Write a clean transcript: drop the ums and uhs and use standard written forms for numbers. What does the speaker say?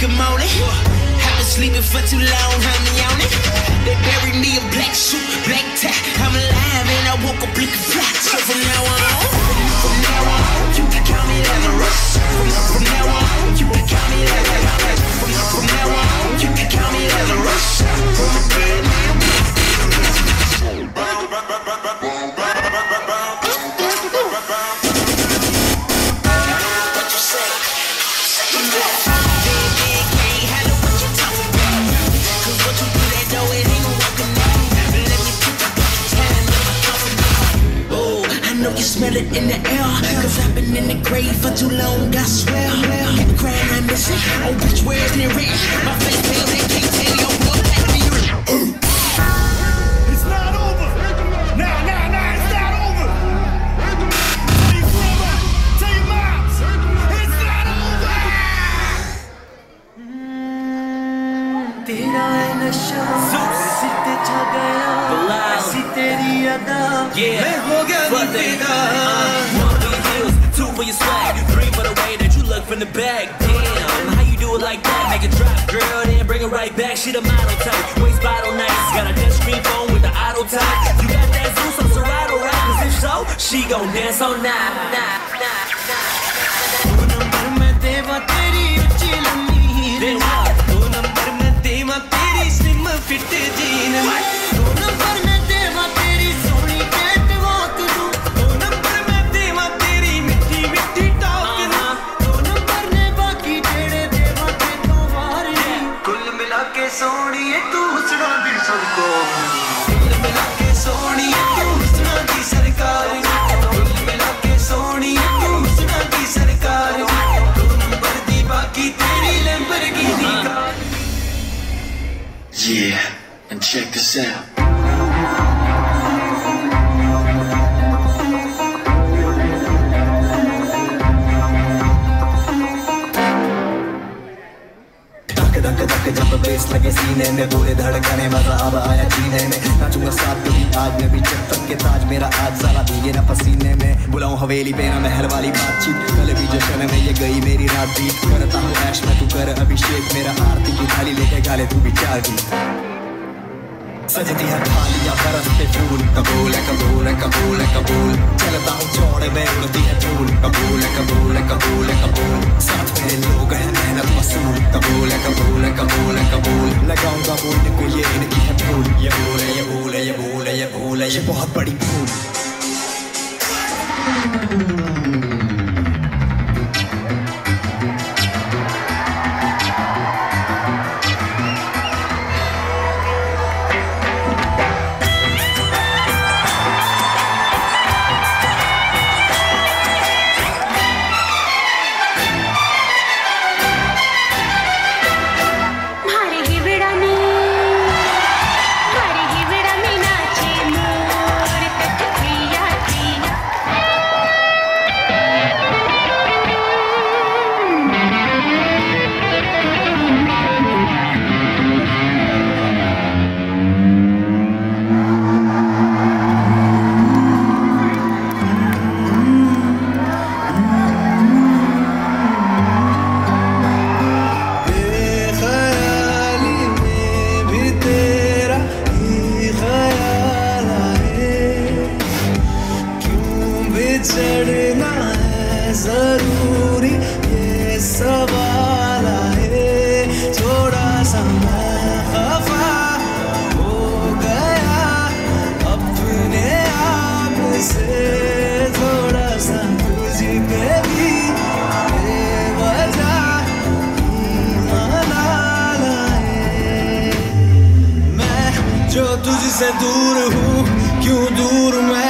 good morning. I've been sleeping for too long, honey, on it. They buried me in black suit, black tie. I'm alive and I woke up looking fly. So from now on, you can call me Lazarus. From now on, you can call me Lazarus. From now on, you can call me Lazarus. From the dead man. Smell it in the air, cause I've been in the grave for too long, I swear. Keep crying, I miss it. Oh, bitch, where's the ring? My face pales and can't tell your blood like me. It's not over. Nah, it's not over. Tell your grandma, tell your moms, it's not over. Tera nasha, aisi techa gaya, aisi teri ada. Yeah. Fuck that. $1 million, 2 for your swag, 3 for the way that you look from the back. Damn, how you do it like that? Make it drop, girl, then bring it right back. She the model type, waist bottle nice. Got a touchscreen phone with the auto top. You got that Zeus on Serato, right? Cause if so, she gon' dance all night. Then what? Yeah, and check this out. जब bass लगे सीने में बोले धड़कने मजा अब आया जीने में नाचूंगा साथ कभी आज मैं भी जब तक के ताज मेरा आज साला भीगे ना पसीने में बुलाऊं हवेली पे ना महल वाली बातचीत कल भी जश्न में ये गई मेरी रात बीत करता हूँ ऐश में तू कर अभिषेक मेरा आरती की थाली लेके गाले तू भी चार दी सजती है थाली या बरस पे फूल कबूल है कबूल है कबूल है कबूल चलता हूँ चौड़े में उड़ती है धूल कबूल है कबूल है कबूल है कबूल साथ मेरे लोग हैं मेहनत वसूल कबूल है कबूल है कबूल है कबूल लगाऊंगा बोलने को ये इनकी है भूल ये भूल है ये भूल है ये भूल है ये भूल है ये बहुत बड़ी भूल दूर हूँ क्यों दूर मैं